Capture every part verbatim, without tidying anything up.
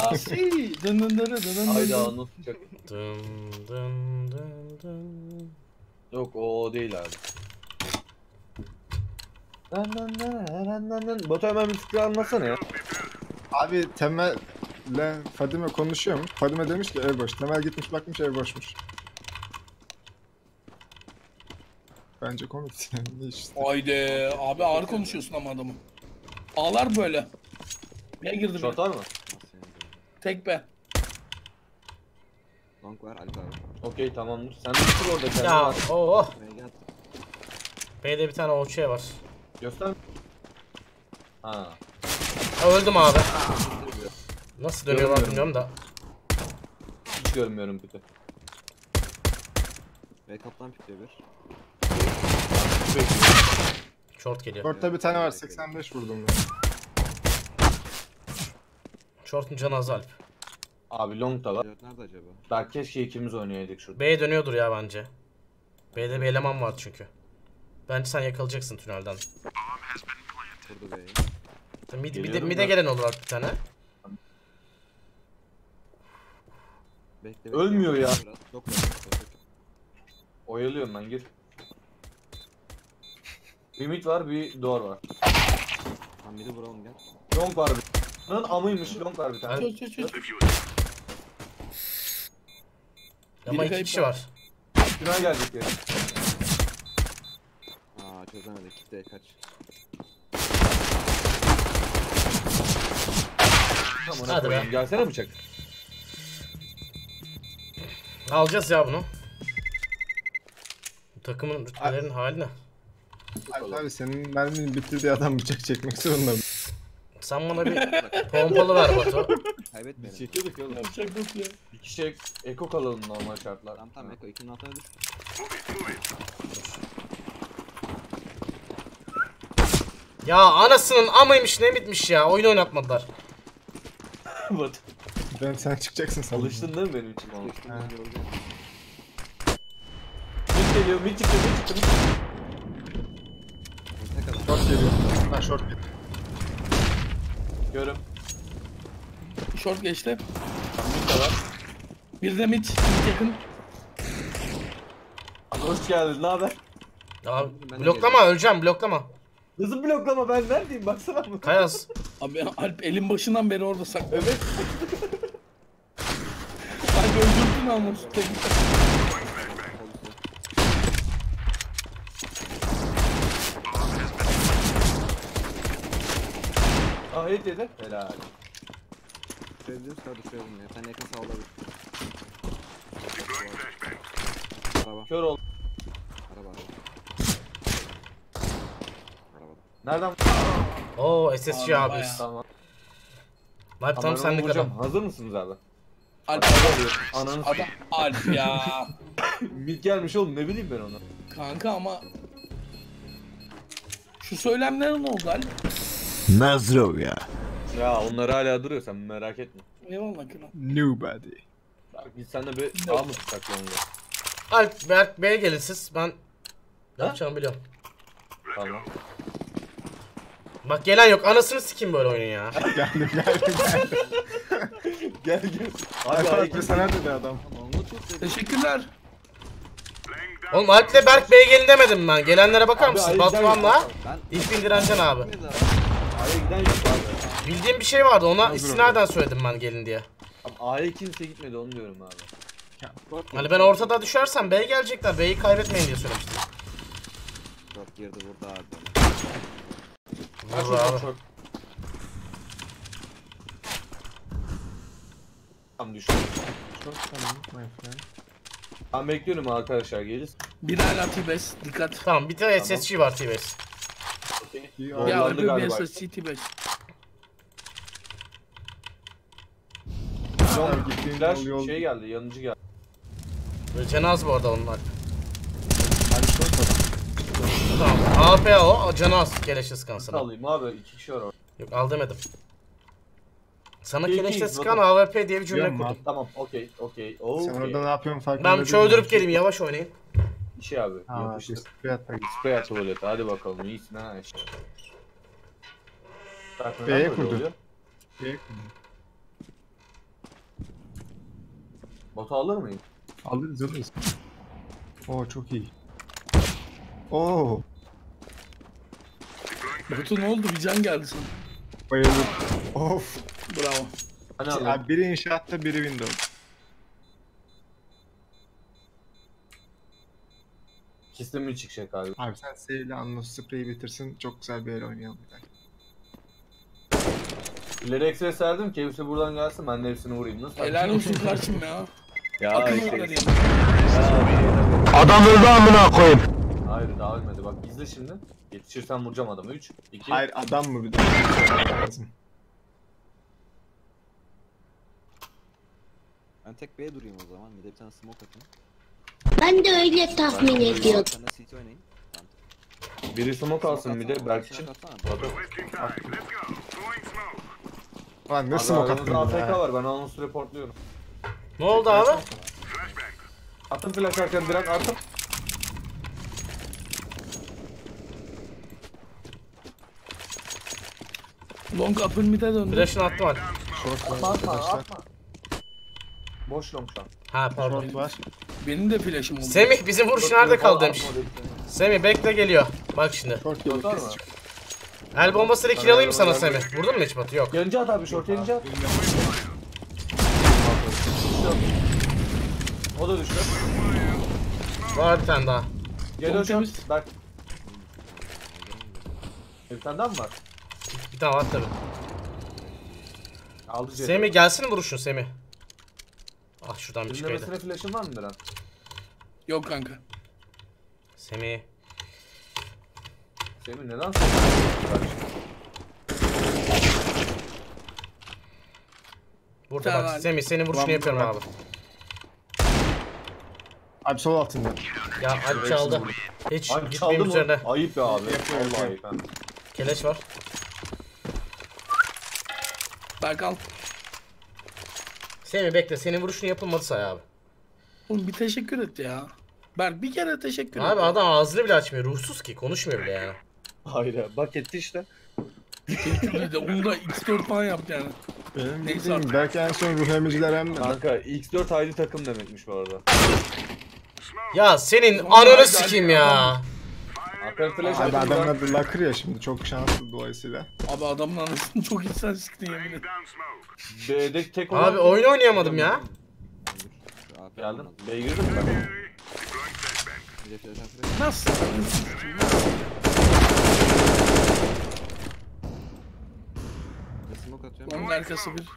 Asi! Dın dın dın dın dın. Hayda nasıl çıkacak? Dın dın dın dın. Yok o değil abi. Dın dın dın dın dın. Batu hemen bir tıkla anlatsana ya. Abi Temel'le Fadime konuşuyor mu? Fadime demiş ki ev boş. Temel gitmiş bakmış ev boşmuş. Bence komik yani işte. Haydi abi ağır konuşuyorsun ama adamı. Ağlar böyle. Ne girdi? Şortar mı? Tek be. Bank var Ali abi. Okey tamamdır. Sen de otur orada kendin. Ya ooo. Oh. B'de bir tane okçuya var. Göster. Ha. Ha öldüm abi. Nasıl dönüyor bak bilmiyorum da. Hiç görmüyorum bir de. B kaptan pikliyor bir. Short geliyor. Short'ta bir tane var. seksen beş vurdum ben. Short'un canı az Alp. Abi long'ta var. Nerede acaba? Belki keşke ikimiz oynayaydık şurada. B'ye dönüyordur ya bence. B'de bir eleman var çünkü. Bence sen yakalayacaksın tünelden. Mid, mide, mide gelen olur artık bir tane. Bekle, bekle. Ölmüyor ya. Oyalıyorum ben gir. Bir mid var, bir door var. Tam biri vuralım gel. Long var bir. Lan amıymış, long var bir tane. Çöz çöz çöz. Ama iki kişi var. Günah geldik ya. Aaa çözemedik, kitleye kaç. Hadi be. Gelsene bıçak. Alacağız ya bunu. Bu takımın rütbelerinin hali ne? Abi, abi senin merminin bitirdiği adam bıçak çekmek zorunda mı? Sen bana bir pompalı ver Batu. Kaybetmeyelim. Çekiyorduk oğlum. Bıçak yok ya. Bir kişi eko kalalım normal şartlar. Tamam tamam eko ikinin altına düş. Ya anasının amaymış ne bitmiş ya oyunu oynatmadılar. Batu. Ben sen çıkacaksın sanırım. Alıştın değil mi benim için? Alıştın. Mid geliyor mid çıktı mid çıktı. Short geliyor. Ben short gittim. Görüm. Short geçti. Mid de var. Bir de mid. Mid yakın. Hoş geldin. Ne haber? Abi bloklama öleceğim bloklama. Hızlı bloklama ben neredeyim baksana mı? Kayas. Abi Alp elin başından beri orada saklı. Evet. Alp öldürdün almış. Ah iyi dedi. Helal. Söylediğim sana düşüyorum ya. Sen yakın sağ olabilir. Kör ol. Araba. Araba. Nereden? Oo S S C abi. Bayağı. Tamam. Alp tam senlik adam. Hazır mısınız abi? Alp oluyor. Ananı adam. Alp ya. Mid gelmiş oğlum ne bileyim ben onu. Kanka ama. Şu söylemlerin ne oldu Alp? Nazrov ya. Ya onlar hala duruyor sen merak etme. Eyvallah kral. Nobody. Bak biz seninle bir ağ mı tutsak lan? Alp Berk B'ye gelin siz ben ne yapacağımı biliyorum. Tamam. Bak gelen yok anasını sikeyim böyle oyunu ya. Geldim geldim geldim. Gel gel. Abi Alp sana dedi adam. Teşekkürler. Oğlum Alp de Berk B'ye gelin demedim ben. Gelenlere bakar mısın? Batuhan'la ilk bindirencan abi. A'ya giden yok abi. Bildiğim bir şey vardı ona istinaden söyledim ben gelin diye. A'ya kimse gitmedi onu diyorum abi. Hani ben ortada düşersem B'ye gelecekler B'yi kaybetmeyin diye söylemiştim. Çok girdi burada abi. Vurur abi. Tam düştü. Ben bekliyorum arkadaşlar geliriz. Bir hala T-Base dikkat. Tamam bir tane S S C var T-Base. Ya öbür bir S S C T-Base. Son şey geldi yanıcı geldi. Canaz bu arada onlar. Tamam A P O Canaz keleşe sıkan sana. Alayım abi iki kişi var orada. Yok al demedim. Sana keleşte sıkan A W P diye bir cümle kurdum. Tamam okey okey. Sen orada ne yapıyorsun farklı ben çöldürüp geleyim yavaş oynayın. İşi abi yapıştır. Sprey at tuvalet hadi bakalım iyisin ha işte. B'ye kurdun. B'ye kurdun. Batu alır mıyım? Alırız alırız. Oo çok iyi. Oo. Batu ne oldu? Bir can geldi sana. Bayıldım. Of. Bravo. Hani abi, biri inşaatta biri Windows. İkisi mi çıkacak abi? Abi sen sevgili Anno spreyi bitirsin. Çok güzel bir el oynayalım bir dakika. İleri ekseye serdim ki hepsi buradan gelsin, ben de hepsini vurayım. Nasıl? Helal olsun karşım ya. Ya işte. Adam öldü amına koyayım. Hayır daha ölmedi bak, izle şimdi. Yetişirsen vuracağım adamı. üç, iki... Hayır adam mı bir de? Ben tek B'ye durayım o zaman, bir de bir tane smoke atayım. Ben de öyle tahmin ediyordum. Biri smoke alsın bir de Berkçin. Lan ne smoke attın ya? A F K var, ben onu reportluyorum. Ne oldu abi? Atın flash arkaya direkt atın. Long up'ın mid'e döndü. Flash'ını attım hadi. Atma atma atma. Boş long şu an. Ha pardon. Benim de flash'ım oldu. Semih bizim vuruş nerede kaldı demiş. Semih bekle geliyor. Bak şimdi. El bombasıyla kiralayayım sana Semih. Vurdun mu hiç Batu? Yok. Gelince at abi, short gelince at. O da düştü. Var bir tane daha. Gel hocam. Bak. Bir tane daha mı var? Bir tane var tabii. Aldı Semih ceddi. Gelsin vuruşun Semih. Ah şuradan bir çıkaydı. Dinlemesine flash'ın var mıdır lan? Yok kanka. Semih. Semih neden? Burada tamam, bak abi. Semih senin vuruşunu yapıyorum abi. Abi sol altında. Ya abi çaldı. Hiç abi, gitmeyeyim çaldı üzerine. Ayıp ya abi. Vallahi ayıp. Keleş var. Berkan. Semih bekle, senin vuruşun yapılmadı say abi. Oğlum bir teşekkür et ya. Berk bir kere teşekkür abi et. Abi adam ağzını bile açmıyor, ruhsuz ki, konuşmuyor bile yani. Hayır bak etti işte. Onu da X dört falan yaptı yani. Benim bildiğim belki en son ruh emiciler hem de. Kanka X dört hayli takım demekmiş bu arada. Ya senin ananı sikeyim ya. Abi adamın adı Lakır ya şimdi, çok şanslı dolayısıyla. Abi adamın anasını çok insan siktin yemin et. B'deki tek olan... Abi oyun oynayamadım ya. Geldim. B'ye girdim mi? Nasıl? Onun arkası bir.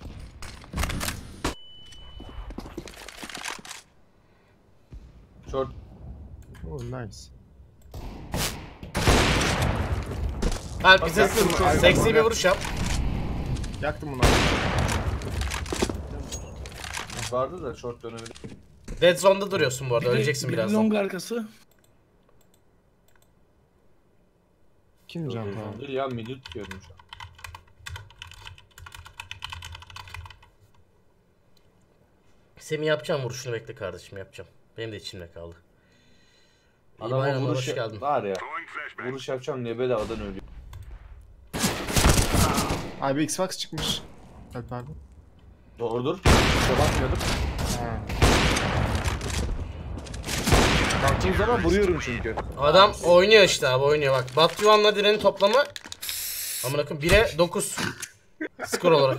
Short. Oh nice. Alp bize seksi bir vuruş yap. Yaktım bunu. Vardı da short dönebilir. Dead zone'da duruyorsun bu arada, biri, öleceksin biri birazdan. Long arkası. Kim can tamam? Ya midi tutuyorum şu an. Semih yapacağım vuruşunu, bekle kardeşim yapacağım. Benim de içimde kaldı. Adamın vuruşu var ya. Vuruş yapacağım niye bedavadan ölüyor. Abi Xbox çıkmış. Hadi pardon. Doğrudur. İşte bakmıyorduk. Baktığım zaman vuruyorum çünkü. Adam oynuyor işte abi, oynuyor bak. Batyuan'la direnin toplamı amına koyayım bire dokuz skor olarak.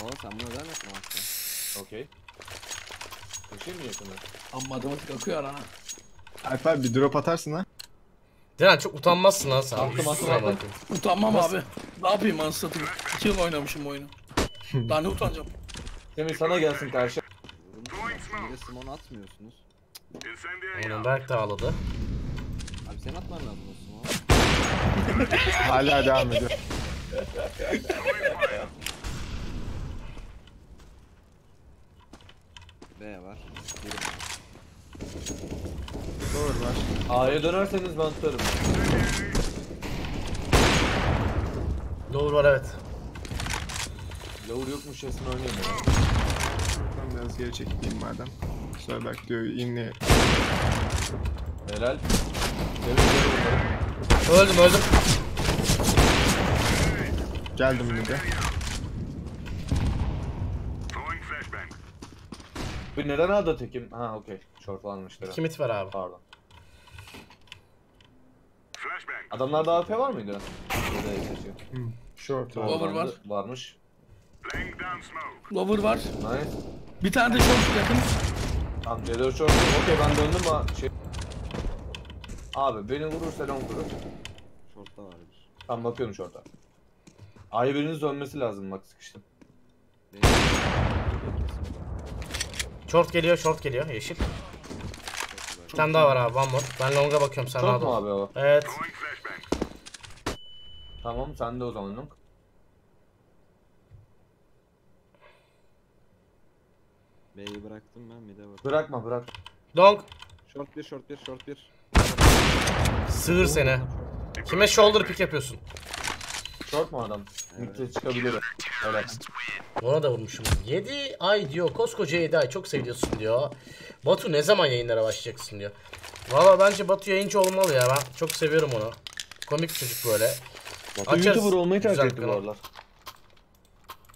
Ama sen bunu ödermesin aslında. Okey. Köşe mi yakınlar? Amma matematik akıyor lan. Alp abi bir drop atarsın ha. Diren çok utanmazsın lan sen. Altım altım altım. Utanmam nasıl? Abi. Ne yapayım anasını satayım. iki yıl oynamışım oyunu. Daha ne utanacağım. Semih sana gelsin karşı. Bir de Simon'u atmıyorsunuz. Oğlum Berk de ağladı. Abi sen atman lazım o Simon'u. Hala devam ediyor. B var. Doğru var. A'ya dönerseniz ben tutarım. Doğru var evet. Lavur yokmuş resmen oynayayım ya. Ben biraz geri çekeyim madem. Söyle bak diyor inle. Helal. Öldüm öldüm. Geldim bir de. Bu neden aldı tekim? Ha okey. Şortlanmıştır. İki mit var abi. Pardon. Adamlarda A F var mıydı? Hmm. Short Lover var. Varmış. Lover var. Nice. Bir tane de short yakın. Tamam C dört short. Okey ben döndüm ama şey... Abi beni vurursa long vurur. Short'tan abi. Tam bakıyorum short'a. Ay biriniz dönmesi lazım bak sıkıştım. Short geliyor, short geliyor. Yeşil. Bir tane daha var abi, one more. Ben long'a bakıyorum sen abi. Abi o. Evet. Tamam, sen de o zaman long. B'yi bıraktım ben, mid'e bak. Bırakma, bırak. Long. Short bir, short bir, short bir. Sığır seni. Kime shoulder pick yapıyorsun? Short mu adam? Mid'e evet. Çıkabilir. Evet. Ona da vurmuşum. yedi ay diyor. Koskoca yedi ay çok seviyorsun diyor. Batu ne zaman yayınlara başlayacaksın diyor. Valla bence Batu yayıncı olmalı ya. Ben çok seviyorum onu. Komik çocuk böyle. Batu açarız. YouTuber olmayı tercih etti bu aralar.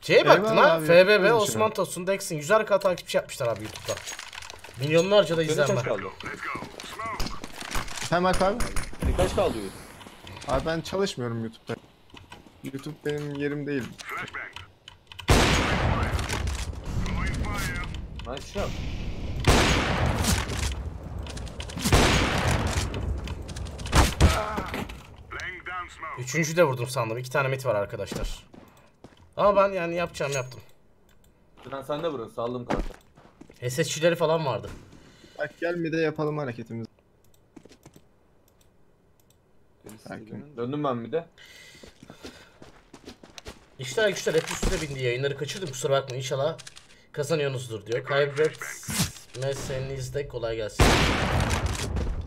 Şeye baktın ha. F B B, Osman Tosun, Dexon. yüzer k takipçi yapmışlar abi YouTube'da. Milyonlarca da izlenme. Hemen abi. Kaç kaldı YouTube? Abi ben çalışmıyorum YouTube'da. YouTube benim yerim değil. Nice shot. Üçüncü de vurdum sandım. İki tane mit var arkadaşlar. Ama ben yani yapacağım yaptım. Ben sen de vurun. Saldım kartı. S S C'leri falan vardı. Bak gel mi de yapalım hareketimizi. Döndüm ben mi de? İşler güçler hep üstüne bindi. Yayınları kaçırdım kusura bakma. İnşallah kazanıyorsunuzdur diyor. Kaybetmeseniz de kolay gelsin.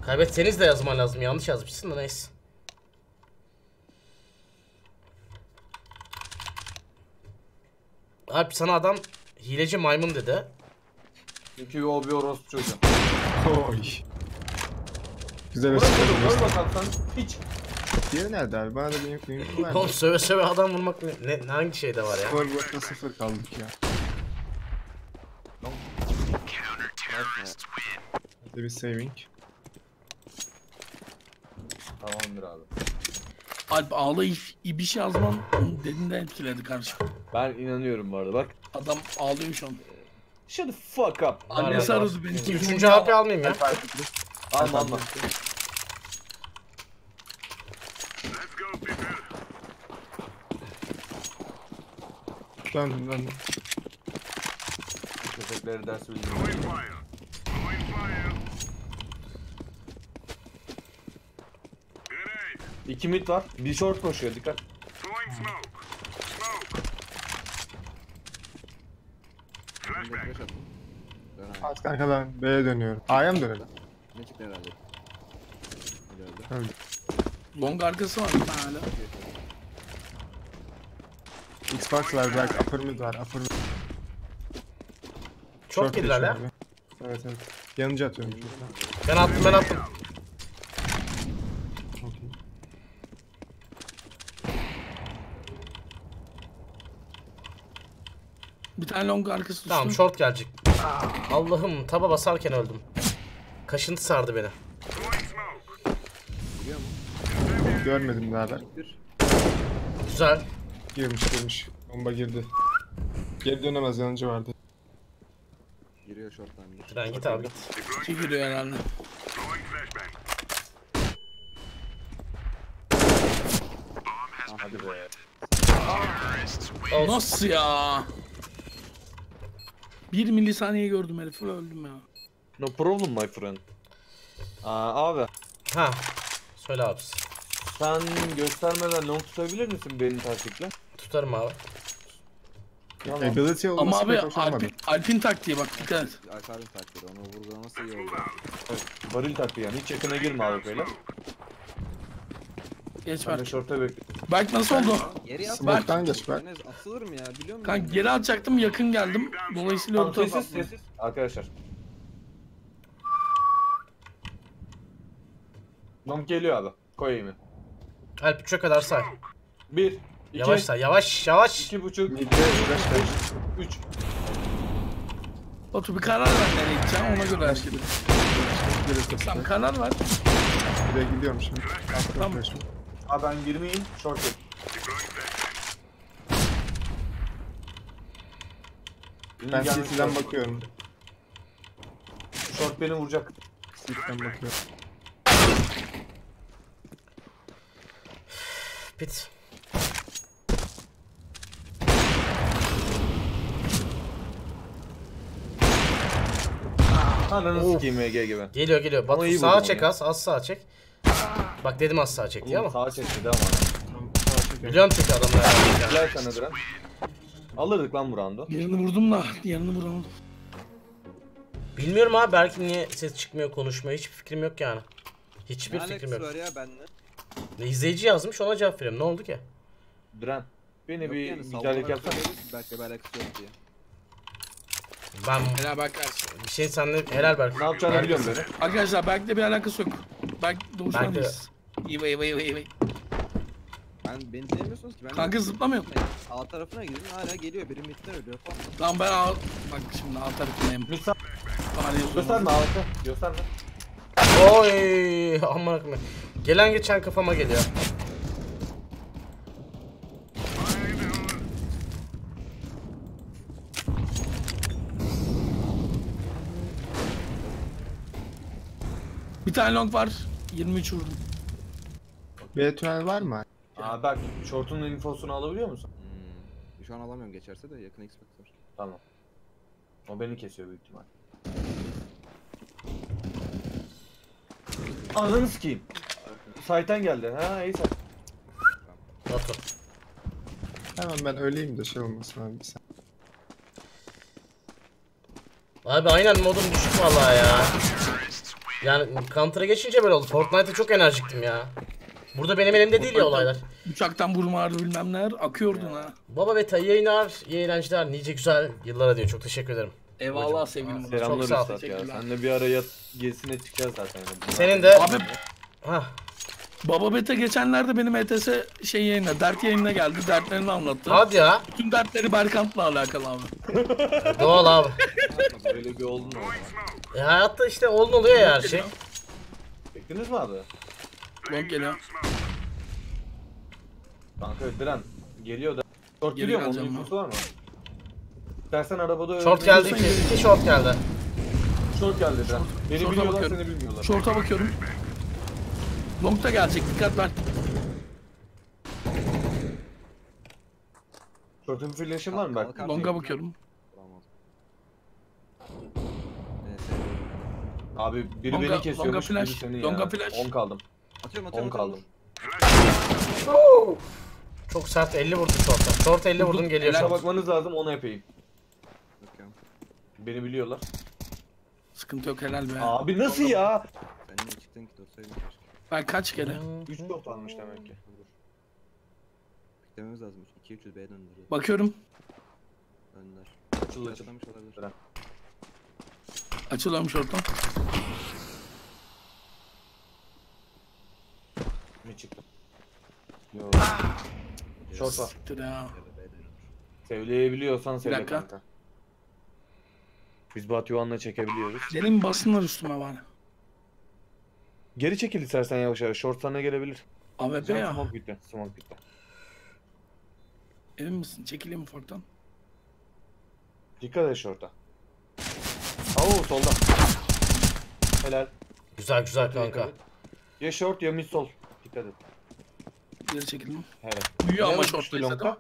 Kaybetseniz de yazman lazım. Yanlış yazmışsın da neyse. Abi sana adam hileci maymun dedi. Çünkü o bir orospu çocuğu. Oy. Güzel bir şey. Vur bakalım sen hiç. Diğeri nerede abi? Bana da bir info vermiyor. Oğlum söve söve adam vurmak ne, ne hangi şeyde var ya? Skor blokta sıfır kaldık ya. Hadi bir saving. Tamamdır abi. Alp ağlayı bir şey yazman dediğinden etkiledi kardeşim. Ben inanıyorum bu arada bak. Adam ağlıyor şu an. Shut the fuck up. Annesi aradı beni. Üçüncü H P almayayım ya. Alma alma. Döndüm döndüm. Köpekleri ders bilmiyorum. İki mid var, bir short koşuyor dikkat. Aç kanka ben B'ye dönüyorum. A'ya mı dönelim? Ne çıktı herhalde? Evet. Long arkası var mı hala? Xbox var belki, upper mid var, upper mid. Çok girdiler ya. Evet evet. Yanıcı atıyorum. Ben attım ben attım. Bir tane long arkası düştüm. Tamam short gelecek. Allah'ım taba basarken öldüm. Kaşıntı sardı beni. Görmedim daha ben. Güzel. Girmiş girmiş. Bomba girdi. Geri dönemez yanıcı vardı. Giriyor short'tan. Tren git abi git. İki giriyor herhalde. Hadi be. Nasıl ya? Bir milisaniye gördüm herifi öldüm ya. No problem my friend. Aa, abi. Ha. Söyle abi. Sen göstermeden long tutabilir misin benim taktikle? Tutarım abi. Tamam. Ability ama abi Alpin, Alpin taktiği bak dikkat et. Alpin taktiği onu vurgulaması iyi oldu. Evet, varil taktiği yani hiç yakına girme abi böyle. Geç bak. Berk nasıl oldu? Berk'tan geç Berk. Asılır mı ya biliyor musun? Kanka geri atacaktım yakın geldim. Dolayısıyla orta tamam, sessiz sessiz. Arkadaşlar. Long geliyor abi. Koyayım. Alp üçe kadar say. bir. Yavaş say yavaş yavaş. iki buçuk. üç. Otur bir karar ver nereye gideceğim, ona göre hareket edin. Tamam, karar ver. Buraya gidiyorum şimdi. Tamam. Abi ben girmeyeyim, short edin. Ben C T'den bakıyorum. Short beni vuracak. C T'den bakıyorum. Pit. Ananı sikeyim M G gibi. Geliyor geliyor. Batu sağa çek ya. az az sağa çek. Bak dedim az sağa çek diye ama. Sağa çek dedi ama. Biliyorum çünkü adamlar. Gel sana duran. Alırdık lan bu roundu. Yanını vurdum da yanını vurdum. Bilmiyorum abi, belki niye ses çıkmıyor konuşmaya, hiçbir fikrim yok yani. Hiçbir yani fikrim yok. Ne var ya bende? Ne izleyici yazmış, ona cevap veriyorum. Ne oldu ki? Duran beni yok bir yani, mücadele yapsana. Belki belki söyledi diye. Ben helal Berk kardeşim. Bir şey sende helal Berk. Ne yapacağını biliyorum böyle. Arkadaşlar Berk'le bir alakası yok. Berk doğuştan biz. İyi iyi iyi iyi. Ben beni sevmiyorsunuz ki. Ben kanka zıplamıyor. A tarafına gidin hala geliyor. Biri midden ölüyor falan. Lan ben A... Bak şimdi A tarafındayım. Müsa... Gösterme A'ta. Gösterme. Oy aman akım. Gelen geçen kafama geliyor. Bir tane long var, yirmi üç vurdum. B tünel var mı? Aa bak, short'un infosunu alabiliyor musun? Hmm, şu an alamıyorum, geçerse de yakın expect var. Tamam. O beni kesiyor büyük ihtimal. Ananı sikeyim. Saytan geldi, ha iyi sayt. Tamam. Hemen ben öleyim de şey olmasın abi sen. Abi aynen modum düşük vallahi ya. Yani Counter'a geçince böyle oldu. Fortnite'da çok enerjiktim ya. Burada benim elimde değil ya olaylar. Uçaktan burma ağrı bilmem neler akıyordun ha. Baba Beta yayınlar, iyi eğlenceler, nice güzel yıllara diyor. Çok teşekkür ederim. Eyvallah sevgilim. Çok sağ ol. Seninle bir araya gezisine çıkacağız zaten. Senin de... Abi... Hah. Baba Beta geçenlerde benim E T S şey yayına, dert yayınına geldi. Dertlerini anlattı. Hadi ya. Tüm dertleri Berkant'la alakalı abi. Doğal abi. Böyle bir oldun mu? E hayatta işte oldun oluyor ya her şey. Çektiniz mi abi? Long geliyor. Kanka öldüren. Geliyor da. Short geliyor mu? Onun infosu var mı? Dersen arabada öldüren. Short geldi. İki short geldi. Short geldi öldüren. Beni biliyorlar, seni bilmiyorlar. Short'a bakıyorum. Long da gelecek, dikkat ver. Short'un flash'ın var mı bak? Long'a bakıyorum. Abi biri longa, beni kesiyormuş, biri seni ya. on kaldım. Atıyorum, atıyorum, on kaldım. Çok sert elli vurdum short'a. Short elli vurdum, geliyor short. Bakmanız lazım, onu yapayım. Beni biliyorlar. Sıkıntı yok, helal be. Abi nasıl ya? Benim çıktın ki dorsayım. Ben kaç kere? üç top almış demek ki. Beklememiz lazım. iki üç yüz B'ye döndürüyor. Bakıyorum. Döndür. Açıl açıl. Açılıyormuş ortam. Ne çıktı? Yok. Short var. Sevleyebiliyorsan sevle kanka. Biz Batu Yuvan'la çekebiliyoruz. Gelin basınlar üstüme bana. Geri çekil istersen yavaş yavaş. Short sana gelebilir. A W P ya. Smoke bitti. Smoke bitti. Emin misin? Çekileyim mi forttan? Dikkat et short'a. Oo solda. Helal. Güzel güzel kanka. Ya short ya mid sol. Dikkat et. Geri çekildim. Helal. Büyüyor ama short'taysa da.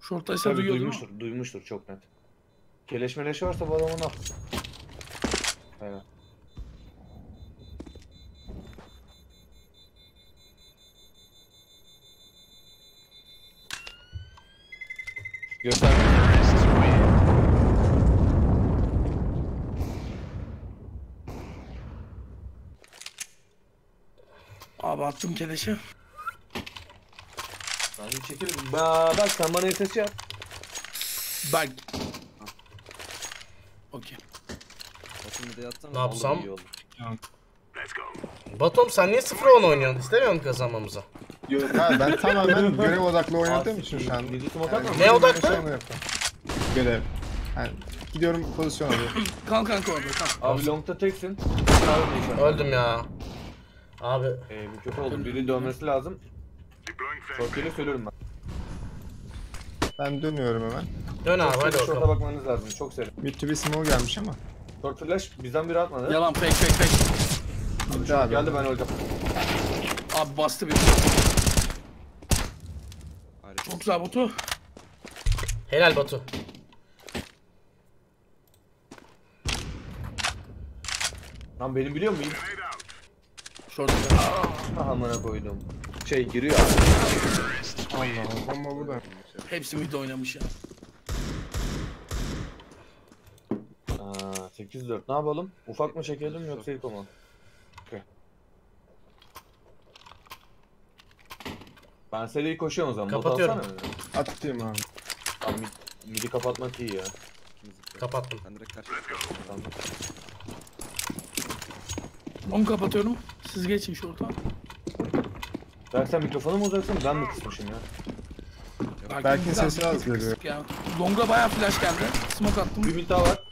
Short'taysa duyuyordur. Duymuştur, duymuştur çok net. Keleşmeleş varsa bu adamın al. Helal. Göster. Abi attım keleşi. Ben çekelim. Ba bak sen bana E T S yap. Bak. Okey. Ne yapsam? Batom sen niye sıfır on oynuyorsun? İstemiyor musun kazanmamıza? Yok ha, ben tamamen görev odaklı oynadığım için şu an. Ne odaklı? Görev. Yani gidiyorum pozisyon alıyorum. Kalk kanka orada kalk. Abi longta teksin. Öldüm ya. Abi ee, bir kötü oldum. Birinin dönmesi lazım. Şortuyla söylüyorum ben. Ben dönüyorum hemen. Dön abi hadi bakalım. Şorta bakmanız lazım çok serin. Mid smoke gelmiş ama. Short flash bizden biri atmadı. Yalan fake fake fake. Abi, abi geldi ben öldüm. Abi bastı bir. Çok güzel Batu. Helal Batu. Lan benim biliyor muyum? Şortu. Ah amına koydum. Şey giriyor abi. Allah bomba burada. Hepsi mid oynamış ya. Aa sekiz dört. Ne yapalım? Ufak mı çekelim yoksa ilk olan? Okay. Ben seriyi koşuyorum o zaman. Kapatıyorum. Attım abi. Abi mid, midi kapatmak iyi ya. Kapattım. Ben direkt karşı. Tamam. Onu kapatıyorum. Siz geçin şu ortağa. Berk sen mikrofonu mu uzatsın? Ben mi kısmışım ya? Berk'in sesi az geliyor. Longa bayağı flash geldi. Smoke attım. Bir mid daha var.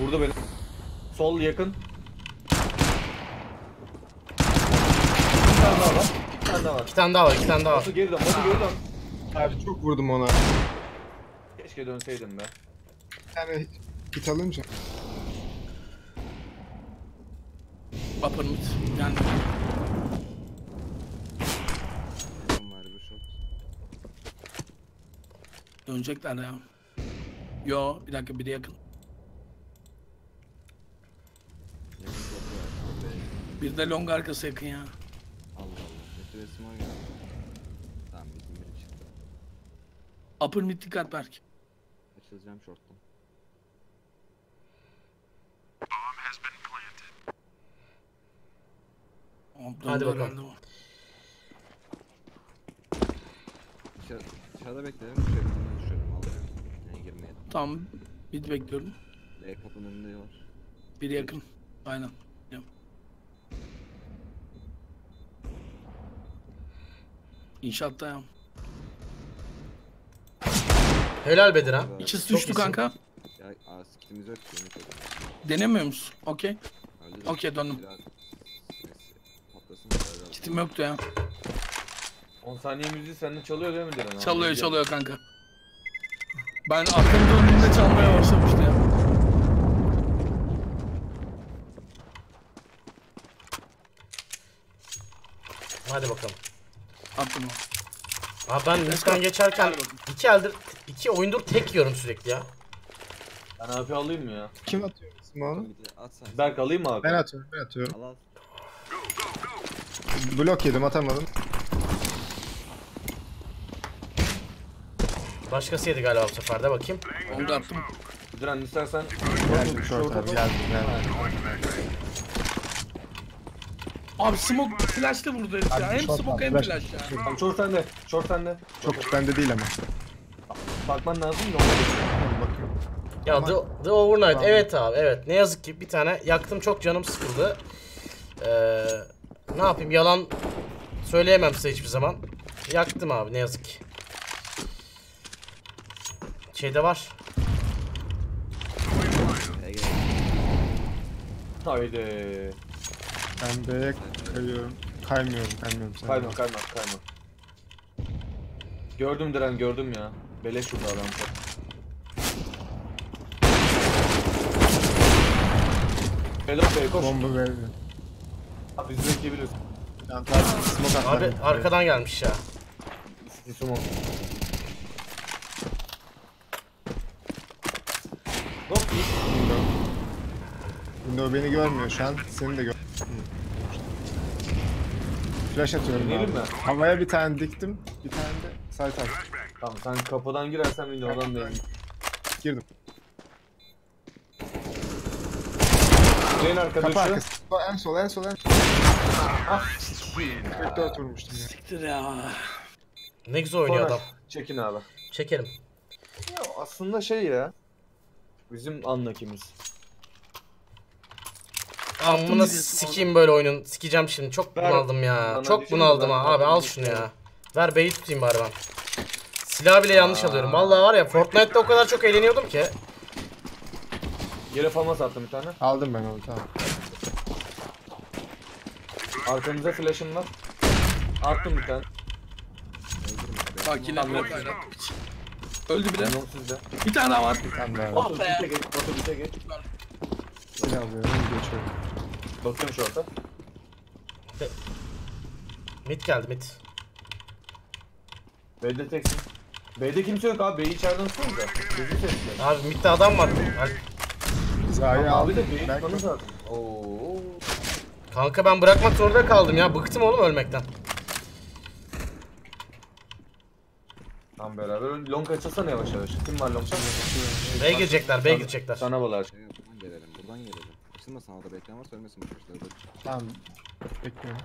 Burada benim. Sol yakın. Bir tane daha var. Bir tane daha var. İki tane daha var. İki tane daha var. Batu geri dön. Batu geri dön. Abi çok vurdum ona. Keşke dönseydim be. Yani git alınca. Upper mid yani. Dönecekler ya. Yo bir dakika bir de yakın. Bir de long arkası yakın ya. Allah Allah. Resim var ya. Tamam bizim biri çıktı. Upper mid dikkat Berk. Açılacağım short'tan. Hadi bakalım. Dışarı, dışarıda bekleyelim, düşelim, düşelim, alalım. Yani girmeyelim. Tamam, bir bekliyorum. E kapının önünde var. Biri yakın, aynen. İnşaatta ya. Helal Bedir ha. İçiz düştü kanka. Ya, sikitimiz yok. Denemiyor musun? Okey. Okey döndüm. Kitim yoktu ya. on saniye müziği sende çalıyor değil mi Diren? Çalıyor çalıyor kanka. Ben aklım döndüğümde çalmaya başlamıştı ya. Hadi bakalım. Attım o. Abi ben midden geçerken iki eldir, iki oyundur tek yiyorum sürekli ya. Ben abi alayım mı ya? Kim atıyor İsmail'i? Berk alayım mı abi? Ben atıyorum ben atıyorum. Al, al. Blok yedim atamadım. Başkası yedi galiba bu sefer de bakayım. Onu da attım. Duran istersen geldim short abi geldim geldim. Abi smoke flash'la vurdu herif ya. Hem smoke hem flash ya. Tamam short sende. Short sende. Çok bende değil ama. Bakman lazım da ona bakıyorum. Ya the, the overnight tamam. Evet abi evet. Ne yazık ki bir tane yaktım çok canım sıkıldı. Eee Ne yapayım yalan söyleyemem size hiçbir zaman. Yaktım abi ne yazık ki. Şeyde var. Haydi. Ben de kayıyorum. Kaymıyorum kaymıyorum. Kayma kayma kayma. Gördüm Diren gördüm ya. Beleş şurada adam. Helal bey koş. Bomba verdi. Abi bizi bekleyebiliyorsun. Abi arkadan gelmiş ya. Smoke. Hop. Window beni görmüyor şu an. Seni de gör. Flash atıyorum abi. Havaya bir tane diktim. Bir tane de side attım. Tamam sen kapıdan girersen window'dan da girdim. Zeyn arkadaşı. En sol en sol en sol. Ah. kırk dört vurmuştum ya. Siktir ya. Ne güzel oynuyor adam. Çekin abi. Çekelim. Ya aslında şey ya. Bizim anlakimiz. Amına sikeyim böyle oyunun. Sikeceğim şimdi. Çok bunaldım ya. Çok bunaldım ha. Abi al şunu ya. Ver beyi tutayım bari ben. Silahı bile yanlış alıyorum. Vallahi var ya Fortnite'da o kadar çok eğleniyordum ki. Yere famas attım bir tane. Aldım ben onu, tamam. Arkamıza flash'ım var. Attım bir tane. Bak yine bir tane. Öldü bir de. Bir tane daha var. Bir tane daha var. Otobüse geç, otobüse geç. Seni alıyorum, geçiyorum. Bakıyorum şu orta. Mid geldi, mid. B'de teksin. B'de kimse yok abi, B'yi içeriden tutuyor da. Abi midde adam var. Abi, abi de B'yi tutmanız lazım. Ooo. Kanka ben bırakmak zorunda kaldım ya, bıktım oğlum ölmekten. Tam beraber long açılsana yavaş yavaş. Kim var long? B'ye girecekler, B'ye girecekler. Sana bağlar. Buradan gelelim, buradan gelelim. Açılma sana da, bekleyen varsa ölmesin bu çocuklar. Tamam, bekliyorum.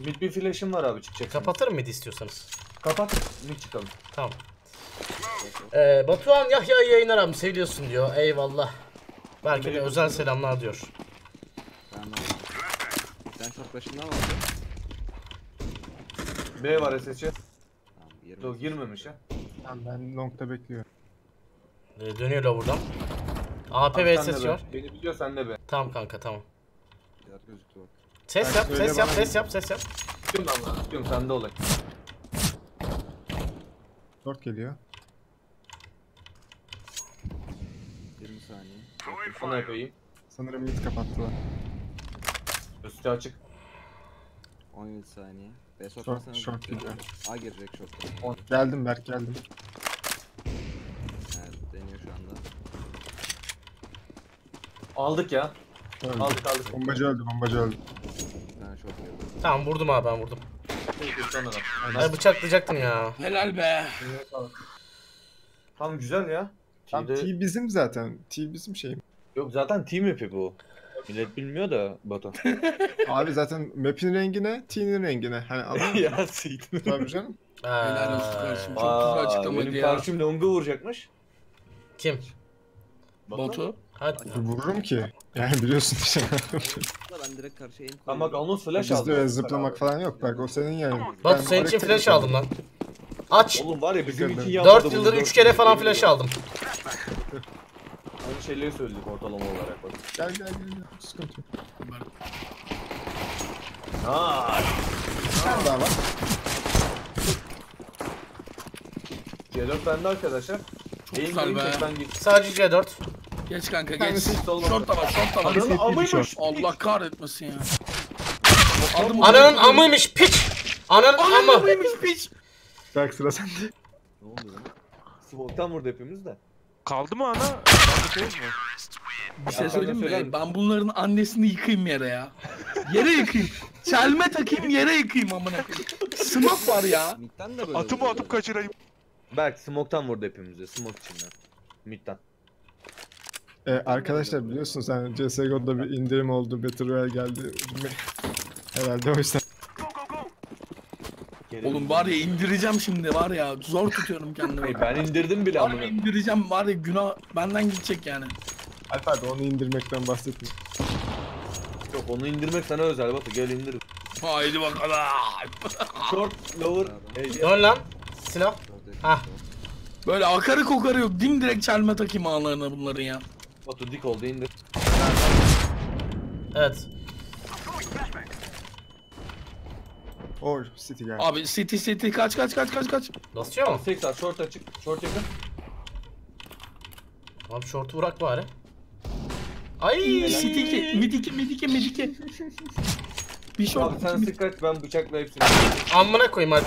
Mid bir flash'im var abi, çıkacak. Kapatırım mid istiyorsanız. Kapat, mid çıkalım. Tamam. Ee, Batuhan Yahya yayınlar abi, seviyorsun diyor, eyvallah. Berke de özel selamlar diyor. Ben çok başından vardı. B var S S'ye. Tamam, girmemiş ya. Tamam, ben long'da bekliyorum. Ee, dönüyor la buradan. A P ve S S var. Beni biliyor, sen de be. Tamam kanka, tamam. Ses yap, ses yap, ses yap, ses yap. Tüm lan, tüm sende olay. Dört geliyor. yirmi saniye. Sana yapayım. Sanırım mid kapattılar. Üstü açık. on yedi saniye. B sokarsan short geliyor. A girecek short. Geldim Berk, geldim. Evet, deniyor şu anda. Aldık ya. Öldüm. Aldık aldık. Bombacı öldü, bombacı öldü. Ben short geliyorum. Tamam, vurdum abi, ben vurdum. Ay bıçaklayacaktım ya. Helal be. Tam güzel ya. Tam T bizim zaten. T bizim şeyim. Yok zaten team map'i bu. Millet bilmiyor da Batu. Abi zaten map'in rengine, T'nin rengine. Hani adam ya siktir. Tabii canım. Helal olsun kardeşim. Çok güzel açıklamadı ya. Karşım longa vuracakmış. Kim? Batu. Hadi. Vururum ki. Yani biliyorsun işte. Ben direkt karşıya in. Ama onun flash aldı. Biz zıplamak falan yok bak, o senin yani. Batu senin için flash aldım lan. Aç. Oğlum var ya bizim için yapmadım. dört yıldır üç kere falan flash aldım. Aynı şeyleri söyledik ortalama olarak. Gel gel gel. Sıkıntı yok. Aaa. Sen daha bak. C dört bende arkadaşlar. Çok güzel be. Sadece C dört. Geç kanka, geç. Şort da var, şort da var. Ananın amıymış. Allah kahretmesin ya. Ananın amıymış piç. Ananın amı. Ananın amıymış piç. Bak sıra sende. Ne oldu lan? Smoke'tan vurdu hepimiz de. Kaldı mı ana? Bir şey söyleyeyim mi? Ben bunların annesini yıkayım yere ya. Yere yıkayım. Çelme takayım, yere yıkayım amına koyayım. Smoke var ya. Atımı atıp kaçırayım. Bak smoke'tan vurdu hepimizi. Smoke içinden. Mid'den. Ee, arkadaşlar biliyorsunuz hani C S G O'da bir indirim oldu, Battle Royale geldi. Herhalde o yüzden. Oğlum var ya indireceğim şimdi, var ya zor tutuyorum kendimi. Ben indirdim bile amına. İndireceğim var ya, günah benden gidecek yani. Alper onu indirmekten bahsetme. Yok onu indirmek sana özel, Batu gel indir. Haydi bakalım. Short lower. Dön lan silah. Hah. Böyle akarı kokarı yok, dimdirek çelme takayım ağlarına bunların ya. Batu dik oldu, indir. Evet. Or City geldi. Abi City City kaç kaç kaç kaç kaç. Nasıl ya? seksen short açık. Short yakın. Abi short'u bırak bari. Ay City iki mid iki mid iki mid iki. Bir short. Abi sen sık kaç, ben bıçakla hepsini. Amına koyayım hadi.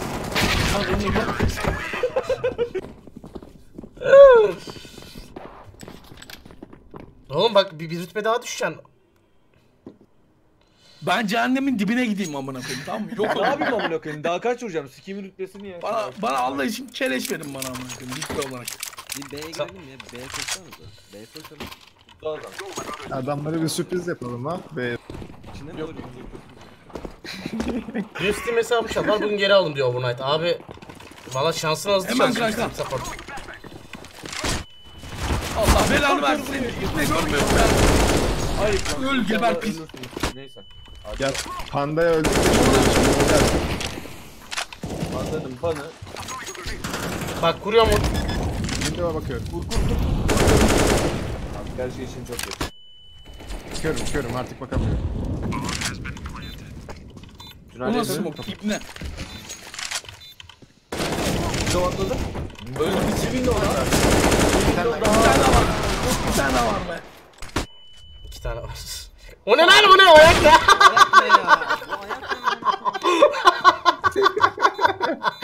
Oğlum bak bir, bir rütbe daha düşeceksin. Ben cehennemin dibine gideyim amına koyayım, tamam mı? Yok abi amına koyayım, daha kaç vuracağım sikimin rütbesini ya. Bana, bana Allah için keleş verin bana amına koyayım rütbe olarak. Bir B'ye girelim ya, B'ye koşsanız da. B'ye koşalım. Adamlara bir sürpriz yapalım ha. B'ye. İçinde mi? Yok. Christy hesabı çalar, bunu geri alın diyor Overnight. Abi valla şansın azdı. Hemen kanka. Allah belanı versin. Ne görmüyorum ben. Hayır. Öl geber pis. Neyse. Gel. Panda'ya öldü. Anladım panı. Bak kuruyor mu? Şimdi bakıyorum. Kur kur kur. Enerji için çok geç. Körüm körüm artık bakamıyorum. Bu nasıl mok? İpne. Doğatladı. Öyle bir çivin de orada. Bir tane var. Bir tane var be. İki tane var. O ne lan bu ne? O ayak ne? Ayak ne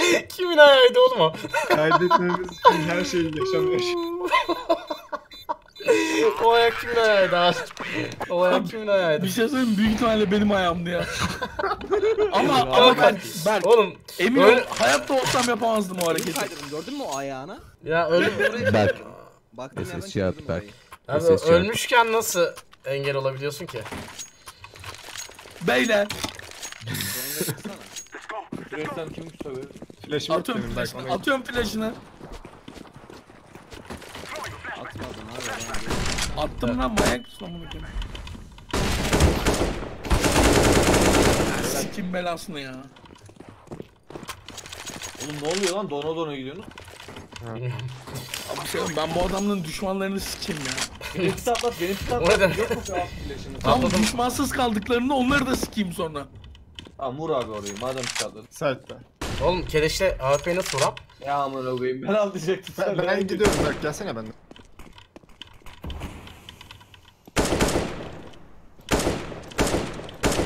ya? Kimin ayağıydı oğlum o? Kaydetmemiz için her şey yaşanıyor. O ayak kimin ayağıydı abi? O ayak kimin ayağıydı? Bir şey söyleyeyim, büyük ihtimalle benim ayağımdı ya. ama ama ben, ben oğlum emin ol öyle... hayatta olsam yapamazdım o hareketi. Gördün mü o ayağını? Ya öyle Berk. Baktın hemen çözdüm orayı. Abi ölmüşken nasıl engel olabiliyorsun ki? Beyler. Flash'tan kim tutuyor? Flash'ı atıyorum. Flash'ını. Atıyorum flash'ını. Atmadın abi. Attım evet. Lan bayağı kusura bunu kim? Kim belasını ya? Oğlum ne oluyor lan? Dona dona gidiyorsun. Abi şey ben bu adamın düşmanlarını sikeyim ya. Beni saplat, beni saplat. Yok mu cevap flash'ını? Tam düşmansız kaldıklarını onları da sikeyim sonra. Tamam vur abi orayı madem çıkartladın. Sertten. Oğlum keleşle A P'yi nasıl vuram? Ya aman olayım ben al diyecektim. Ben, ben, ben gidiyorum bak gelsene benden.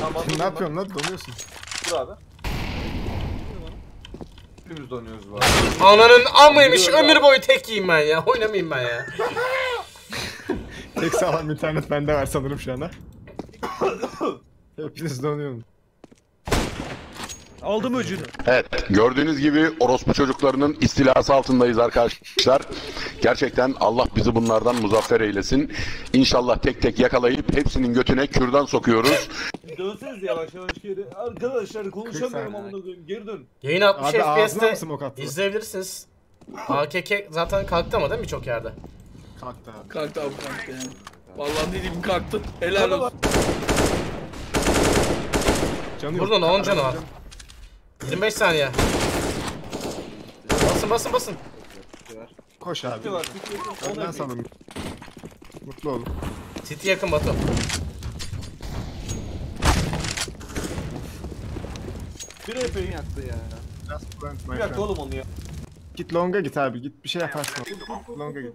Tamam, ne yapıyorsun lan donuyorsun? Vur abi. Hepimiz donuyoruz bari. Ananın amıymış ömür boyu tek yiyeyim ben ya oynamayayım ben ya. Tek sağlam internet bende var sanırım şu anda. Hepiniz donuyorsunuz. Aldım öcünü. Evet, gördüğünüz gibi orospu çocuklarının istilası altındayız arkadaşlar. Gerçekten Allah bizi bunlardan muzaffer eylesin. İnşallah tek tek yakalayıp hepsinin götüne kürdan sokuyoruz. Dönseniz yavaş yavaş geri. Arkadaşlar konuşamıyorum amına koyayım. Geri dön. Yayın altmış F P S'te izleyebilirsiniz. A K K zaten kalktı ama değil mi birçok yerde? Kalktı abi. Kalktı abi kalktı yani. Vallahi dediğim kalktı. Helal olsun. Buradan on canı var. yirmi beş saniye. Basın basın basın. Koş abi. Ben sanırım. Mutlu olun. City yakın Batu. Bir öpeğin yaktı ya. Bir yaktı oğlum onu ya. Git longa git abi git bir şey yaparsın. Longa git.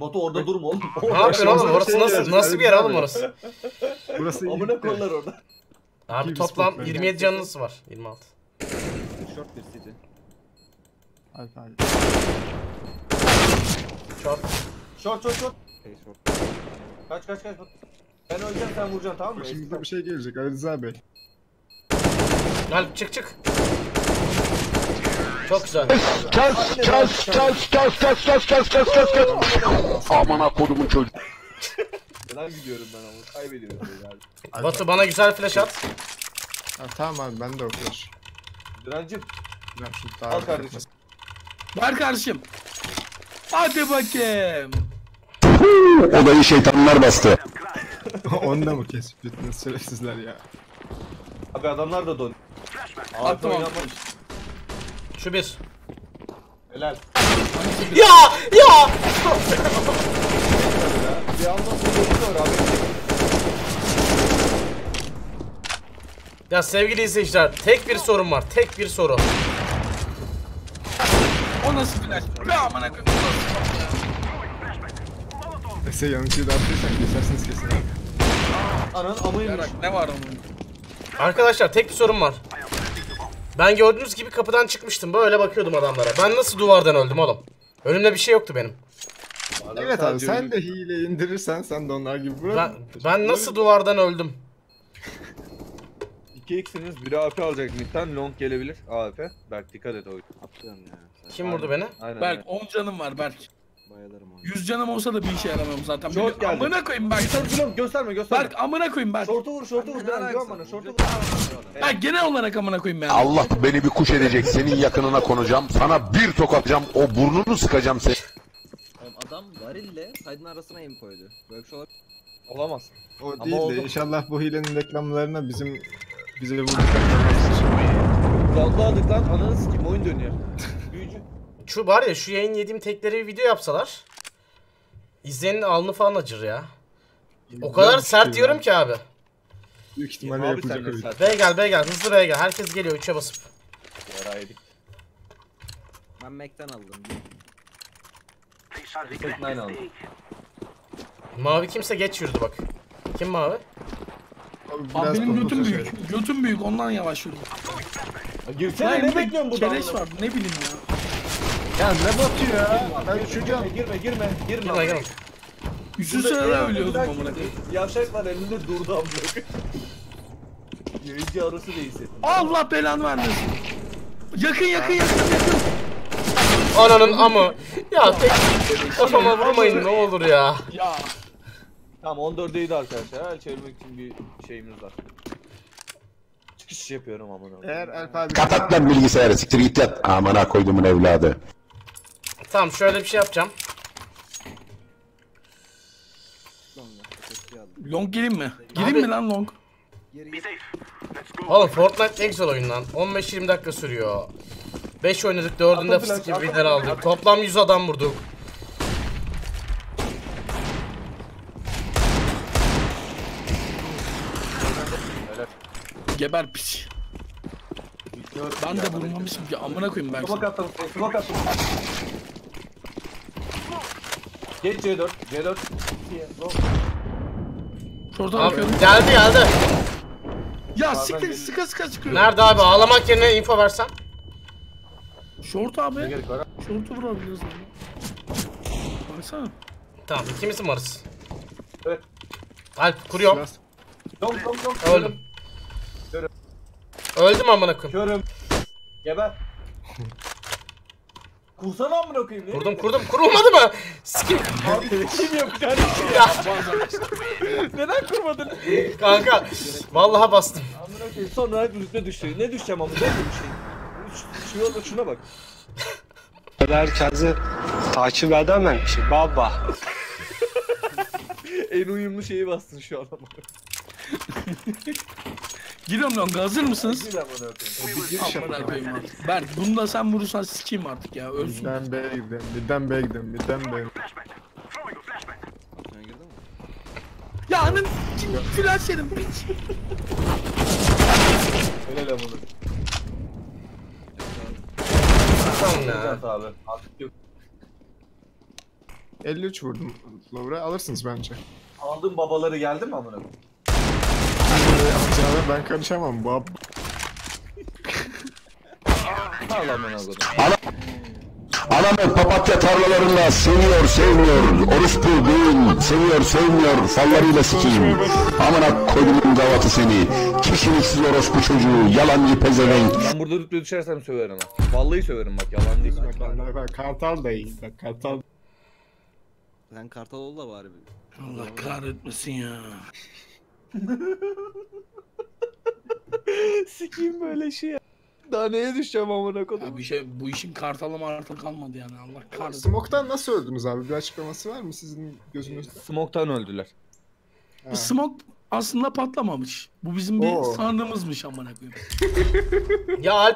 Batu orada durma oğlum. Ne yapıyorsun oğlum orası nasıl nasıl bir yer oğlum orası? Burası amına koyarlar orada. Abi toplam yirmi yedi canınız var. yirmi altı. Short bir city. Hadi hadi. Short. Short short short. Hey, short. Kaç kaç kaç. Ben öleceğim sen vuracaksın tamam mı? Şimdi bir şey gelecek Ali Rıza Bey. Gel çık çık. Çok güzel. Kes kes kes kes kes kes kes kes kes. Aman ha kodumun çocuğu. Lan gidiyorum ben ama kaybediyorum yani. Batu bana güzel flash at. Ha, tamam abi ben de o flash. Durancım. Al kardeşim. Ver kardeşim. Hadi bakayım. Odayı şeytanlar bastı. Onda mı kesip bittiniz şerefsizler ya. Abi adamlar da don. Attım onu. Şu bir. Helal. Ya ya. Bir yandan bir abi. Ya sevgili izleyiciler, tek bir sorun var, tek bir soru. O nasıl flash? Ya aman akıllı. Neyse yanlışıyı da attıysan kesersiniz kesin abi. Anan amaymış. Ne var onun? Arkadaşlar tek bir sorun var. Ben gördüğünüz gibi kapıdan çıkmıştım, böyle bakıyordum adamlara. Ben nasıl duvardan öldüm oğlum? Önümde bir şey yoktu benim. Adam evet abi sen öldüm. De hile indirirsen sen de onlar gibi bırak. Ben, ben nasıl duvardan öldüm? iki x'iniz biri A P alacak midden long gelebilir A P. Berk dikkat et oyun. Atlıyorum ya. Sen kim vurdu beni? Aynen, Berk aynen. on canım var Berk. Bayılırım onu. yüz canım olsa da bir işe yaramıyorum zaten. Short geldi. Amına koyayım Berk. Gösterme gösterme. Berk amına koyayım Berk. Short'u vur short'u vur. Diyorum bana short'u vur. Berk genel olarak amına koyayım ben. Allah beni bir kuş edecek. Senin yakınına konacağım. Sana bir tokatacağım. O burnunu sıkacağım seni. Adam varille saydın arasına aim koydu. Böyle bir şey olabilir. Olamaz. O ama değil oldu. De inşallah bu hilenin reklamlarına bizim... Bize vurduk. Dalgaladık lan ananı sikeyim oyun dönüyor. Büyücü. Şu var ya şu yayın yediğim tekleri video yapsalar. İzleyenin alnı falan acır ya. O kadar sert diyorum ki abi. Büyük ihtimalle yapacak öyle. Bey gel bey gel hızlı bey gel. Herkes geliyor üçe basıp. Ben Mac'ten aldım. seksen dokuz aldım. Mavi kimse geç yürüdü bak. Kim mavi? Abi, abi benim götüm büyük. Şey. Götüm büyük ondan yavaş yürüdüm. Girsene ne bekliyorsun burada? Keleş var ne bileyim ya. Ya ne batıyor ya? Ben üçüncü girme, girme girme girme. Girme girme. Üçü sene ölüyordum amına. Yavşak var elinde durdu amına. Yayıncı arası değilsin. Allah belanı vermesin. Yakın yakın yakın yakın. Ananın amı. Ya tek kafama vurmayın ne olur ya. Ya. Tamam on dörtteydi arkadaşlar. El çevirmek için bir şeyimiz var. Çıkış yapıyorum amına. Eğer alfabe kapat lan bilgisayarı siktir git yat. Amına koydumun evladı. Tamam şöyle bir şey yapacağım. Long gireyim mi? Gireyim mi lan long? Oğlum Fortnite en güzel oyun lan. on beş yirmi dakika sürüyor. beş oynadık dördünde fıstık gibi winner aldık. Toplam yüz adam vurduk. Geber piç. Ben de vurmamışım ki amına koyayım ben. Smoke attım, smoke attım. Geç C dört, C dört. Şuradan bakıyorum. Geldi geldi. Ya siktir sıkı sıkı çıkıyor. Nerede abi ağlamak yerine info versen. Short abi. Short'u vurabiliriz abi. Baksana. Tamam ikimiz mi varız? Evet. Alp kuruyorum. Dom dom dom. Öldüm. Körüm. Öldüm amına koyayım. Körüm. Geber. Kursana amına koyayım. Kurdum kurdum. Kurulmadı mı? Sikim. Abi kim yok kardeşim ya. Neden kurmadın? Kanka vallahi bastım. Amına koyayım sonra hep üstüne düştü. Ne düşeceğim amına koyayım bir şey. Şuna, şuna bak. Herkese takip edememişim baba. En uyumlu şeyi bastın şu an ama. Giriyorum lan hazır mısınız? Ben bunu da sen vurursan sikeyim artık ya ölsün. Ben B'ye gidelim, birden B'ye gidelim, birden B'ye gidelim. Ya anın filan senin piç. Öyle lan bunu. Tamam abi. elli üç vurdum. Laura alırsınız bence. Aldığım babaları geldi mi amına? Yapacağına ben karışamam bab. Al amına koyayım. Alamam papatya tarlalarında seviyor sevmiyor. Orospu değil. Seviyor sevmiyor. Fallarıyla sikeyim. Amına koyduğum davatı seni. Kişiliksiz orospu çocuğu. Yalancı pezevenk. Ben burada rütbe düşersem söverim ha. Vallahi söverim bak yalan değil. Bak, bak, bak kartal da iyi. Bak kartal. Sen kartal ol da bari. Allah kahretmesin ya. Sikeyim böyle şey ya. Daha neye düşeceğim amına koyayım? Bir şey bu işin kartalı martalı kalmadı yani Allah kahretsin. Smoke'tan nasıl öldünüz abi? Bir açıklaması var mı sizin gözünüzde? Smoke'tan öldüler. Ha. Bu smoke aslında patlamamış. Bu bizim Oo. bir sandığımızmış amına koyayım. Ya